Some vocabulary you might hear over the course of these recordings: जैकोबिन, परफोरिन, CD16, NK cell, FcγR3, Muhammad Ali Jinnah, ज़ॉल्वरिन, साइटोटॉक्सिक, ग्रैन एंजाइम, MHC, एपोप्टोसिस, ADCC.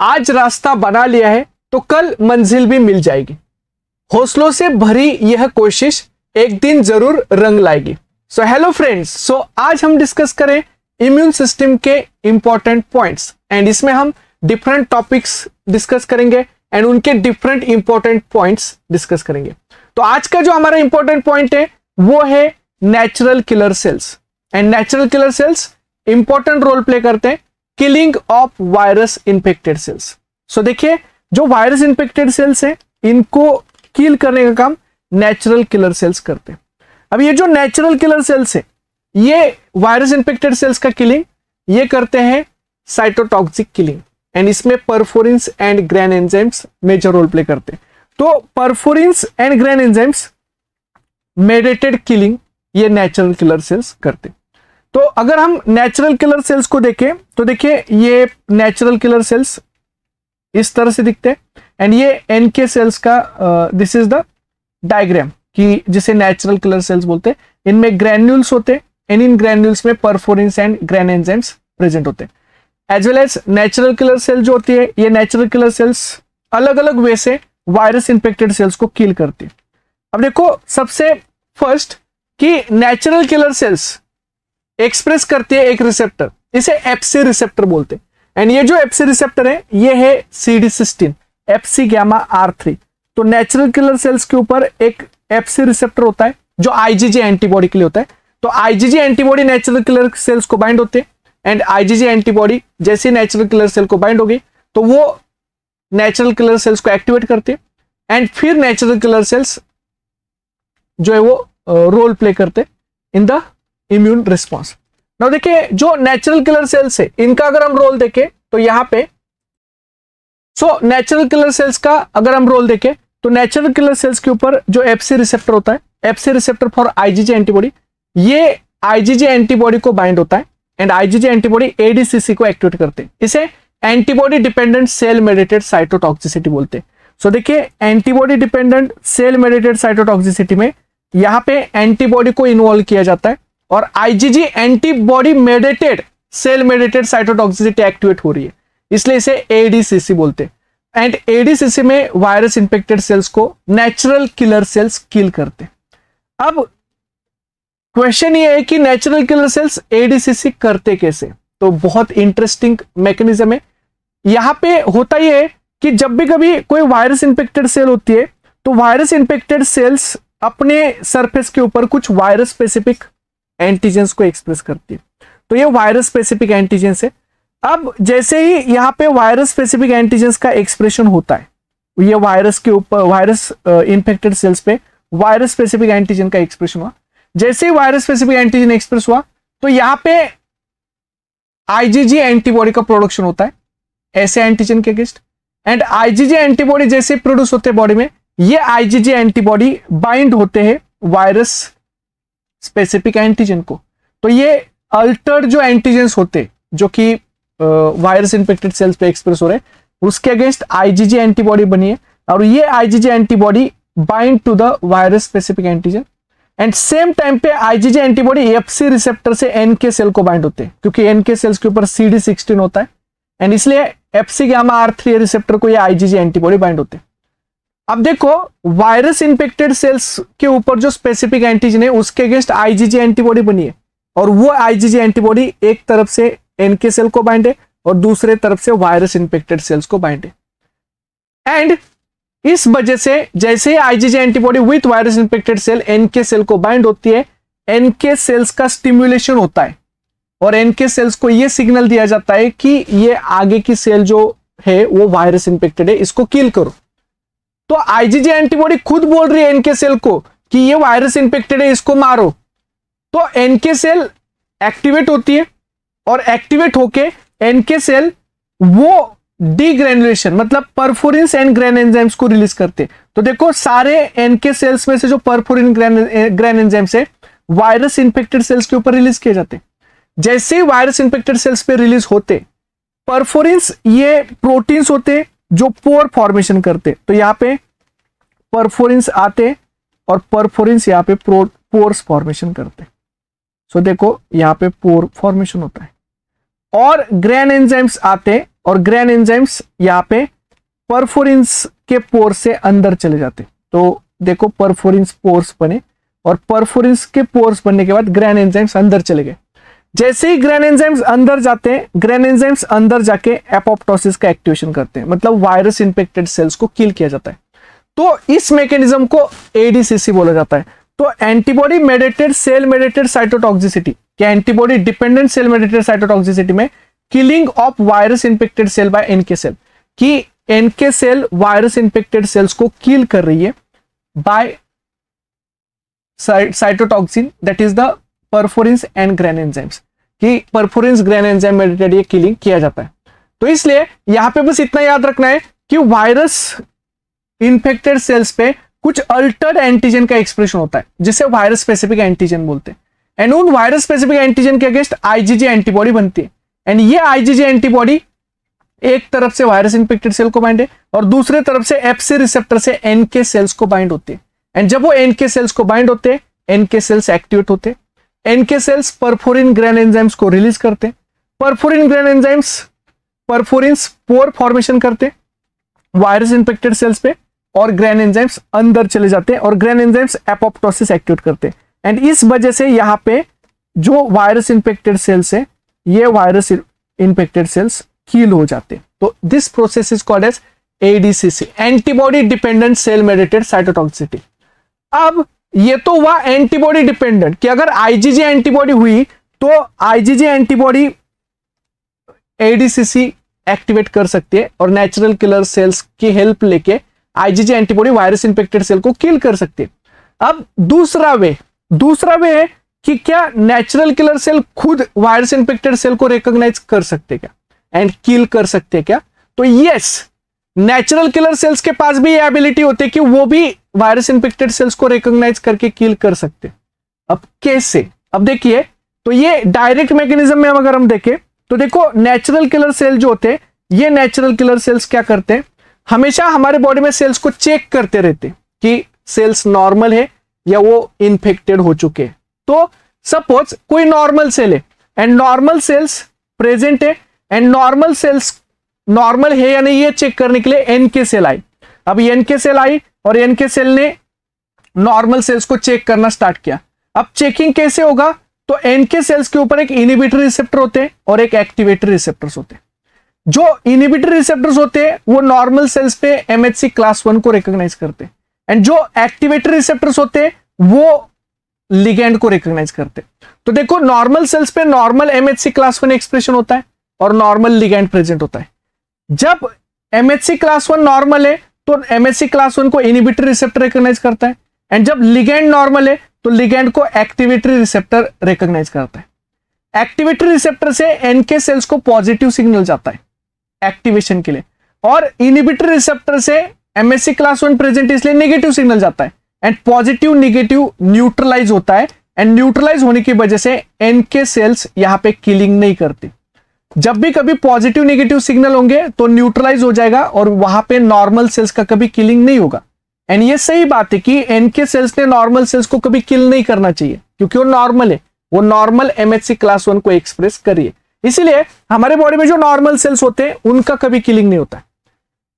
आज रास्ता बना लिया है तो कल मंजिल भी मिल जाएगी। हौसलों से भरी यह कोशिश एक दिन जरूर रंग लाएगी। सो हेलो फ्रेंड्स, सो आज हम डिस्कस करें इम्यून सिस्टम के इंपॉर्टेंट पॉइंट्स एंड इसमें हम डिफरेंट टॉपिक्स डिस्कस करेंगे एंड उनके डिफरेंट इंपॉर्टेंट पॉइंट्स डिस्कस करेंगे। तो आज का जो हमारा इंपॉर्टेंट पॉइंट है वो है natural killer cells and natural killer cells important role play करते हैं killing of virus infected cells. So देखिए, जो वायरस इंफेक्टेड सेल्स हैं इनको किल करने का काम नेचुरल किलर सेल्स करते हैं। अब ये जो नेचुरल किलर सेल्स है ये वायरस इंफेक्टेड सेल्स का किलिंग ये करते हैं साइटोटॉक्सिक किलिंग एंड इसमें perforins and granzymes major role play करते हैं। तो perforins and granzymes mediated killing ये नेचुरल किलर सेल्स करते हैं। तो अगर हम नेचुरल किलर सेल्स को देखें तो देखिए ये नेचुरल किलर सेल्स इस तरह से दिखते हैं एंड ये एनके सेल्स का दिस इज द डायग्राम कि जिसे नेचुरल किलर सेल्स बोलते हैं। इनमें ग्रैन्यूल्स होते हैं एंड इन ग्रैन्यूल्स में perforins and granzymes present होते हैं। As well as natural killer cell जो होती है ये नेचुरल किलर सेल्स अलग अलग वे से वायरस इंफेक्टेड सेल्स को किल करती है। अब देखो सबसे फर्स्ट कि नेचुरल किलर सेल्स एक्सप्रेस करती है एक रिसेप्टर, इसे एफसी रिसेप्टर बोलते हैं एंड ये जो एफसी रिसेप्टर है ये है CD16 FcγR3। तो नेचुरल किलर सेल्स के ऊपर एक एफसी रिसेप्टर होता है जो आईजीजी एंटीबॉडी के लिए होता है। तो IgG antibody natural killer cells को बाइंड होते हैं एंड आईजीजी एंटीबॉडी जैसे नेचुरल किलर सेल को बाइंड होगी तो वो नेचुरल किलर सेल्स को एक्टिवेट करते हैं एंड फिर नेचुरल किलर सेल्स जो है वो रोल प्ले करते इन द इम्यून रिस्पॉन्स। ना देखिए जो नेचुरल किलर सेल्स है इनका अगर हम रोल देखें तो यहाँ पे सो नेचुरल किलर सेल्स का अगर हम रोल देखें तो नेचुरल किलर सेल्स के ऊपर जो एफसी रिसेप्टर होता है FC receptor for IgG antibody ये आईजीजी एंटीबॉडी को बाइंड होता है एंड आईजीजी एंटीबॉडी एडीसीसी को एक्टिवेट करते हैं। इसे antibody dependent cell mediated cytotoxicity बोलते हैं। सो देखिए antibody dependent cell mediated cytotoxicity में यहाँ पे एंटीबॉडी को इन्वॉल्व किया जाता है और IgG antibody mediated cell mediated cytotoxicity activate हो रही है, इसलिए इसे एडीसीसी बोलते हैं एंड एडीसीसी में वायरस इंफेक्टेड सेल्स को नेचुरल किलर सेल्स किल करते हैं। अब क्वेश्चन ये है कि नेचुरल किलर सेल्स एडीसीसी करते कैसे? तो बहुत इंटरेस्टिंग मैकेनिज्म है। यहां पे होता यह है कि जब भी कभी कोई वायरस इंफेक्टेड सेल होती है तो वायरस इंफेक्टेड सेल्स अपने सरफेस के ऊपर कुछ वायरस स्पेसिफिक एंटीजेंस को एक्सप्रेस करती है। तो ये वायरस स्पेसिफिक एंटीजेंस है। अब जैसे ही यहाँ पे वायरस स्पेसिफिक एंटीजेंस का एक्सप्रेशन होता है ये वायरस के ऊपर वायरस इंफेक्टेड सेल्स पे वायरस स्पेसिफिक एंटीजन का एक्सप्रेशन हुआ, जैसे ही वायरस स्पेसिफिक एंटीजन एक्सप्रेस हुआ तो यहाँ पे आईजीजी एंटीबॉडी का प्रोडक्शन होता है ऐसे एंटीजन के अगेंस्ट एंड आईजीजी एंटीबॉडी जैसे प्रोड्यूस होते हैं बॉडी में ये आईजीजी एंटीबॉडी बाइंड होते हैं वायरस स्पेसिफिक एंटीजन को। तो ये अल्टर्ड जो एंटीजेंस होते जो कि वायरस इंफेक्टेड सेल्स पे एक्सप्रेस हो रहे हैं उसके अगेंस्ट आईजीजी एंटीबॉडी बनी है और ये IgG antibody bind to the virus specific antigen and same time पे आईजीजी एंटीबॉडी एफसी रिसेप्टर से एनके सेल को बाइंड होते हैं क्योंकि एनके सेल्स के ऊपर CD16 होता है एंड इसलिए FcγR3 रिसेप्टर को ये आईजीजी एंटीबॉडी बाइंड होते हैं। अब देखो वायरस इंफेक्टेड सेल्स के ऊपर जो स्पेसिफिक एंटीजन है उसके अगेंस्ट आईजीजी एंटीबॉडी बनी है और वो आईजीजी एंटीबॉडी एक तरफ से एनके सेल को बाइंड है और दूसरे तरफ से वायरस इंफेक्टेड सेल्स को बाइंड है एंड इस वजह से जैसे ही IgG antibody with virus infected cell NK cell को बाइंड होती है एनके सेल्स का स्टिम्युलेशन होता है और एनके सेल्स को यह सिग्नल दिया जाता है कि ये आगे की सेल जो है वो वायरस इंफेक्टेड है, इसको किल करो। तो आईजीजी एंटीबॉडी खुद बोल रही है एनके सेल को कि ये वायरस इंफेक्टेड है, इसको मारो। तो एनके सेल एक्टिवेट होती है और एक्टिवेट होके एनके सेल वो डीग्रेन्युलेशन मतलब परफोरिन्स एंड ग्रैन एंजाइम्स को रिलीज करते हैं। तो देखो सारे एनके सेल्स में से जो परफोरिन ग्रैन एंजाइम्स है वायरस इंफेक्टेड सेल्स के ऊपर रिलीज किए जाते हैं। जैसे ही वायरस इंफेक्टेड सेल्स पे रिलीज होते परफोरिन्स ये प्रोटीन्स होते जो पोर फॉर्मेशन करते, तो यहाँ पे परफोरिन्स आते और परफोरिन्स यहाँ पे पोर्स फॉर्मेशन करते। सो देखो यहाँ पे पोर फॉर्मेशन होता है और ग्रैन एंजाइम्स आते और ग्रैन एंजाइम्स यहाँ पे परफोरिन्स के पोर से अंदर चले जाते। तो देखो परफोरिन्स पोर्स बने और परफोरिन्स के पोर्स बनने के बाद ग्रैन एंजाइम्स अंदर चले गए। जैसे ही ग्रैन एंजाइम्स अंदर जाते हैं, ग्रैन एंजाइम्स अंदर जाके एपोप्टोसिस का एक्टिवेशन करते हैं, मतलब वायरस इंफेक्टेड सेल्स को किल किया जाता है। तो इस मैकेनिज्म को एडीसीसी बोला जाता है। तो antibody mediated cell mediated cytotoxicity, antibody dependent cell mediated cytotoxicity में killing of virus infected cell by NK cell, कि NK cell virus infected cells को किल कर रही है by cytotoxin that is the perforins and granzymes, कि perforins ग्रैन एंजाइम mediated ये killing किया जाता है। तो इसलिए यहां पे बस इतना याद रखना है कि वायरस इंफेक्टेड सेल्स पे कुछ अल्टर्ड एंटीजन का एक्सप्रेशन होता है जिसे वायरस स्पेसिफिक एंटीजन बोलते हैं, एंड उन वायरस स्पेसिफिक एंटीजन के अगेंस्ट आईजीजी एंटीबॉडी बनती है, एंड ये आईजीजी एंटीबॉडी एक तरफ से वायरस इंफेक्टेड सेल को बाइंड है और दूसरे तरफ से एफसी रिसेप्टर से एनके सेल्स को बाइंड होते हैं, एंड जब वो एनके सेल्स को बाइंड होते हैं एनके सेल्स एक्टिवेट होते हैं, NK cells परफोरिन granzymes को रिलीज करते हैं, परफोरिन granzymes perforins pore formation करते हैं वायरस इंफेक्टेड सेल्स पे और ग्रैन एंजाइम्स अंदर चले जाते हैं और ग्रैन एंजाइम्स एपोप्टोसिस एक्टिवेट करते हैं। एंड इस वजह से यहाँ पे जो वायरस इंफेक्टेड सेल्स है ये वायरस इंफेक्टेड सेल्स किल हो जाते हैं। तो this process is called as ADCC, antibody dependent cell mediated cytotoxicity. अब ये तो हुआ एंटीबॉडी डिपेंडेंट, कि अगर आईजीजी एंटीबॉडी हुई तो आईजीजी एंटीबॉडी एडीसीसी एक्टिवेट कर सकती है और नेचुरल किलर सेल्स की हेल्प लेके IgG antibody virus infected cell को किल कर सकती है। अब दूसरा वे है कि क्या नेचुरल किलर सेल खुद वायरस इंफेक्टेड सेल को रिकॉग्नाइज कर सकते हैं क्या एंड किल कर सकते हैं क्या? तो यस, नेचुरल किलर सेल्स के पास भी ये एबिलिटी होती है कि वो भी वायरस इंफेक्टेड सेल्स को रिकॉग्नाइज करके किल कर सकते। अब कैसे? अब देखिए, तो ये डायरेक्ट मैकेनिज्म में अगर हम देखें तो देखो, नेचुरल किलर सेल जो होते हैं ये नेचुरल किलर सेल्स क्या करते हैं, हमेशा हमारे बॉडी में सेल्स को चेक करते रहते कि सेल्स नॉर्मल है या वो इन्फेक्टेड हो चुके हैं। तो सपोज कोई नॉर्मल सेल है एंड नॉर्मल सेल्स प्रेजेंट है एंड नॉर्मल सेल्स नॉर्मल है या नहीं ये चेक करने के लिए एनके सेल आई। अब एनके सेल आई और एनके सेल ने नॉर्मल सेल्स को चेक करना स्टार्ट किया। अब चेकिंग कैसे होगा? तो एनके सेल्स के ऊपर एक इनहिबिटरी रिसेप्टर होते हैं और एक एक्टिवेटरी रिसेप्टर्स होते हैं। जो इनहिबिटरी रिसेप्टर्स होते हैं वो नॉर्मल सेल्स पे एमएचसी क्लास 1 को रिकॉग्नाइज करते हैं, एंड जो एक्टिवेटरी रिसेप्टर्स होते हैं वो लिगेंड को रिकॉग्नाइज करते हैं। तो देखो, नॉर्मल सेल्स पे नॉर्मल एमएचसी क्लास 1 एक्सप्रेशन होता है और नॉर्मल लिगेंड प्रेजेंट होता है। जब MHC क्लास 1 नॉर्मल है तो MHC क्लास 1 को इनहिबिटरी रिसेप्टर रिकॉग्नाइज करता है, एंड जब लिगेंड नॉर्मल है तो लिगेंड को एक्टिवेटरी रिसेप्टर रिकॉग्नाइज करता है। एक्टिवेटरी रिसेप्टर से एनके सेल्स को पॉजिटिव सिग्नल जाता है एक्टिवेशन के लिए, और इनहिबिटरी रिसेप्टर से MHC क्लास 1 प्रेजेंट इसलिए नेगेटिव सिग्नल जाता है, एंड पॉजिटिव नेगेटिव न्यूट्रलाइज होता है, एंड न्यूट्रलाइज होने की वजह से एनके सेल्स यहाँ पे किलिंग नहीं करती। जब भी कभी पॉजिटिव नेगेटिव सिग्नल होंगे तो न्यूट्रलाइज हो जाएगा और वहां पे नॉर्मल सेल्स का कभी किलिंग नहीं होगा। एंड ये सही बात है कि एनके सेल्स ने नॉर्मल सेल्स को कभी किल नहीं करना चाहिए क्योंकि वो नॉर्मल है, वो नॉर्मल एमएचसी क्लास 1 को एक्सप्रेस करिए, इसीलिए हमारे बॉडी में जो नॉर्मल सेल्स होते हैं उनका कभी किलिंग नहीं होता।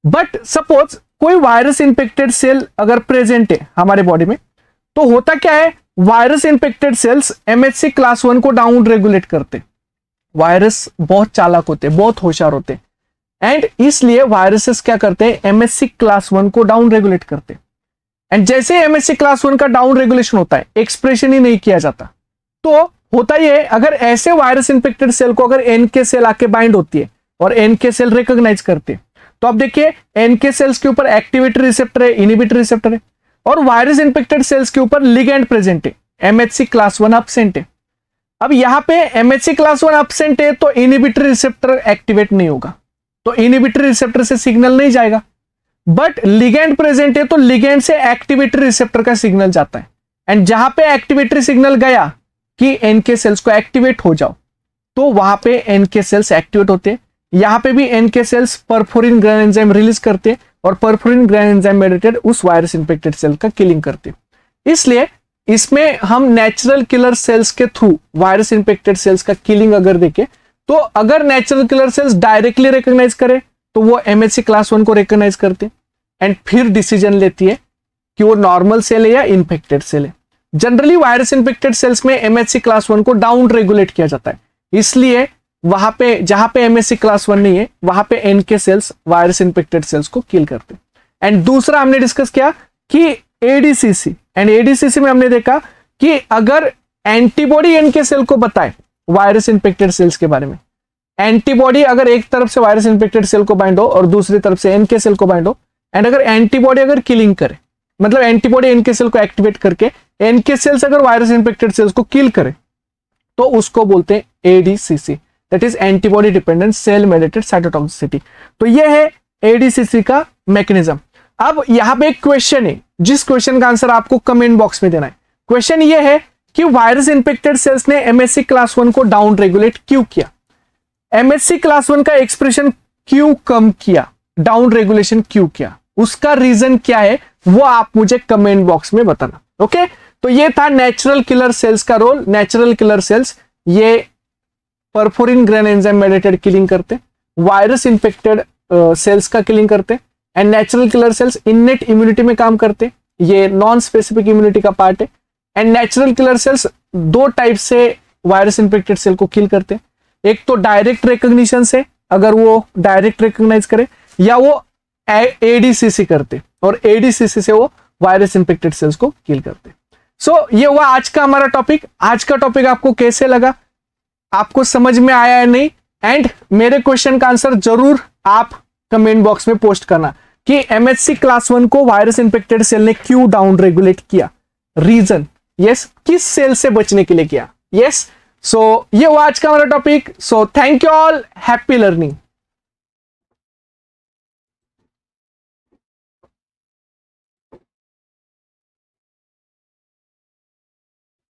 बट सपोज कोई वायरस इंफेक्टेड सेल अगर प्रेजेंट है हमारे बॉडी में तो होता क्या है, virus infected cells MHC class 1 को डाउन रेगुलेट करते हैं। वायरस बहुत चालाक होते हैं, बहुत होशियार होते हैं, एंड इसलिए वायरसेस क्या करते हैं, एमएचसी क्लास 1 को डाउन रेगुलेट करते हैं, एंड जैसे एमएचसी क्लास 1 का डाउन रेगुलेशन होता है एक्सप्रेशन ही नहीं किया जाता। तो होता यह है, अगर ऐसे वायरस इंफेक्टेड सेल को अगर एनके सेल आके बाइंड होती है और एनके सेल रिकॉग्नाइज करते हैं तो आप देखिए एनके सेल्स के ऊपर एक्टिवेटरी रिसेप्टर है, इनहिबिटरी रिसेप्टर है, और वायरस इंफेक्टेड सेल्स के ऊपर लिगेंड प्रेजेंट है, एमएचसी क्लास 1 एब्सेंट है। अब यहाँ पे MHC क्लास 1 एब्सेंट है तो इनहिबिटरी रिसेप्टर एक्टिवेट नहीं होगा, तो इनहिबिटरी रिसेप्टर से सिग्नल नहीं जाएगा, बट लिगेंड प्रेजेंट है तो लिगेंड से एक्टिवेटरी रिसेप्टर का सिग्नल जाता है, एंड जहां पे एक्टिवेटरी सिग्नल गया कि एनके सेल्स को एक्टिवेट हो जाओ तो वहां पे एनके सेल्स एक्टिवेट होते हैं। यहाँ पे भी NK cells परफोरिन ग्रैन एंजाइम release करते और परफोरिन ग्रैन एंजाइम मेडिएटेड उस वायरस इंफेक्टेड सेल का किलिंग करते। इसलिए इसमें हम नेचुरल किलर सेल्स के थ्रू वायरस इंफेक्टेड सेल्स का किलिंग अगर देखें तो अगर natural killer cells directly recognize करें तो वो MHC क्लास 1 को रिकॉग्नाइज करती है एंड फिर डिसीजन लेती है कि वो नॉर्मल सेल है या इंफेक्टेड सेल है। जनरली वायरस इंफेक्टेड सेल्स में MHC क्लास 1 को डाउन रेगुलेट किया जाता है, इसलिए वहां पे जहां पे MHC क्लास 1 नहीं है वहां पे NK cells virus infected cells को किल करते हैं। एंड दूसरा हमने डिस्कस किया कि ADCC एंड ADCC में हमने देखा कि अगर एंटीबॉडी NK सेल को बताए वायरस इंफेक्टेड सेल्स के बारे में, एंटीबॉडी अगर एक तरफ से वायरस इंफेक्टेड सेल को बाइंड हो और दूसरी तरफ से NK सेल को बाइंड हो एंड अगर एंटीबॉडी अगर किलिंग करे, मतलब एंटीबॉडी NK सेल को एक्टिवेट करके NK सेल्स अगर वायरस इंफेक्टेड सेल्स को किल करे तो उसको बोलते हैं ADCC, that is antibody dependent cell mediated cytotoxicity. तो ये है ADCC का मैकेनिज्म। अब यहां पे एक क्वेश्चन है जिस क्वेश्चन का आंसर आपको कमेंट बॉक्स में देना है। क्वेश्चन ये है कि वायरस इंफेक्टेड सेल्स ने MHC क्लास 1 को डाउन रेगुलेट क्यों किया, MHC क्लास 1 का एक्सप्रेशन क्यों कम किया, डाउन रेगुलेशन क्यों किया, उसका रीजन क्या है वो आप मुझे कमेंट बॉक्स में बताना। ओके, तो ये था नेचुरल किलर सेल्स का रोल। नेचुरल किलर सेल्स ये परफोरिन granzyme mediated killing करते, वायरस इंफेक्टेड सेल्स का किलिंग करते and natural killer cells innate immunity में काम करते, ये नॉन स्पेसिफिक इम्यूनिटी का पार्ट है। एंड नेचुरल किलर सेल्स दो टाइप से वायरस इंफेक्टेड सेल को किल करते हैं, एक तो डायरेक्ट रिकॉग्निशन से अगर वो डायरेक्ट रिकॉग्नाइज करे या वो ADCC करते और ADCC से वो वायरस इंफेक्टेड सेल्स को किल करते। सो ये हुआ आज का हमारा टॉपिक। आज का टॉपिक आपको कैसे लगा, आपको समझ में आया है नहीं, एंड मेरे क्वेश्चन का आंसर जरूर आप कमेंट बॉक्स में पोस्ट करना कि MHC क्लास 1 को वायरस इंफेक्टेड सेल ने क्यों डाउन रेगुलेट किया, रीजन, यस, किस सेल से बचने के लिए किया, यस। सो ये हुआ आज का हमारा topic. So thank you all, happy learning.